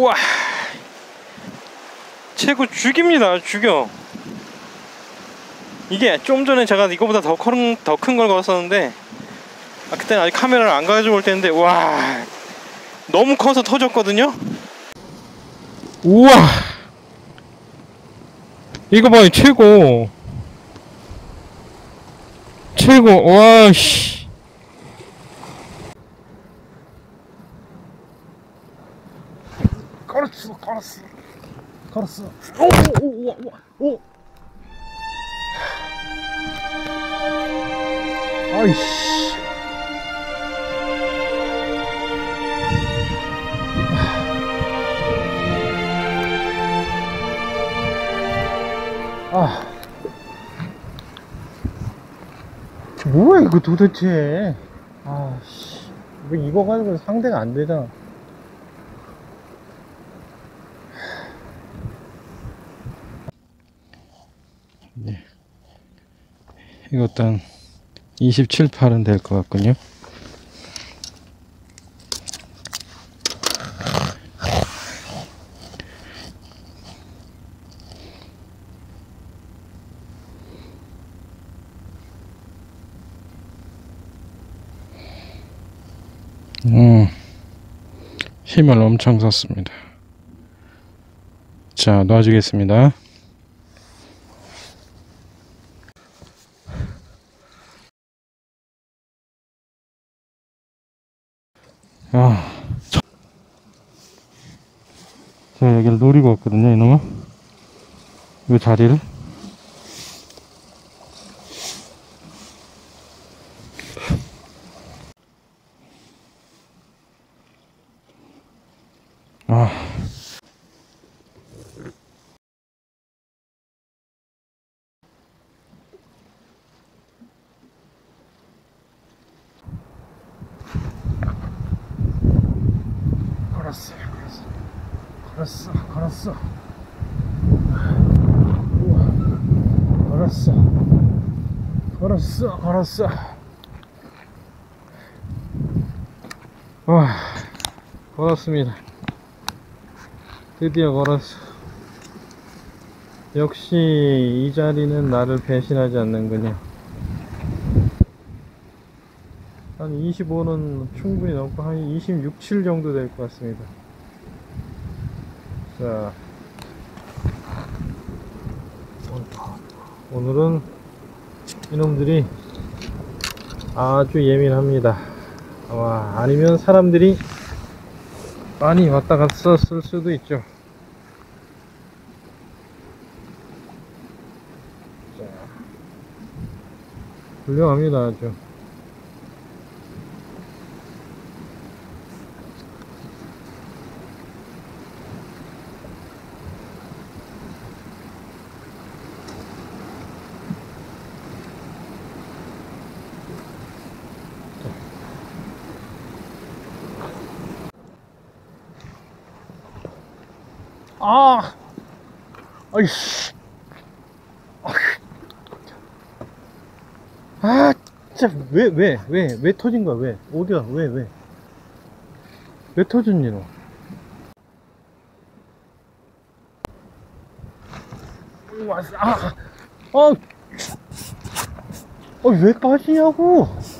우와, 최고 죽입니다. 죽여. 이게 좀 전에 제가 이거보다 더 큰 걸 걸었었는데, 아, 그때는 아직 카메라를 안 가져올 때인데, 와, 너무 커서 터졌거든요. 우와, 이거 봐요. 최고. 와, 씨. 걸었어. 오. 아이씨. 아. 뭐야 이거 도대체. 아씨. 왜 이거 가지고 상대가 안 되잖아. 이것도 한 27,8은 될 것 같군요. 힘을 엄청 썼습니다. 자, 놔주겠습니다. 제가 여기를 노리고 왔거든요, 이놈아. 이 자리를. 걸었어. 우와. 걸었어. 와, 걸었습니다. 드디어 걸었어. 역시 이 자리는 나를 배신하지 않는군요. 한 25는 충분히 넘고 한 26, 7 정도 될 것 같습니다. 자, 오늘은 이놈들이 아주 예민합니다. 아마 아니면 사람들이 많이 왔다 갔었을 수도 있죠. 자, 훌륭합니다. 아주. 아, 아이씨, 아, 진짜 왜 터진 거야? 왜 어디야? 왜 터졌니 너? 아, 왜 빠지냐고?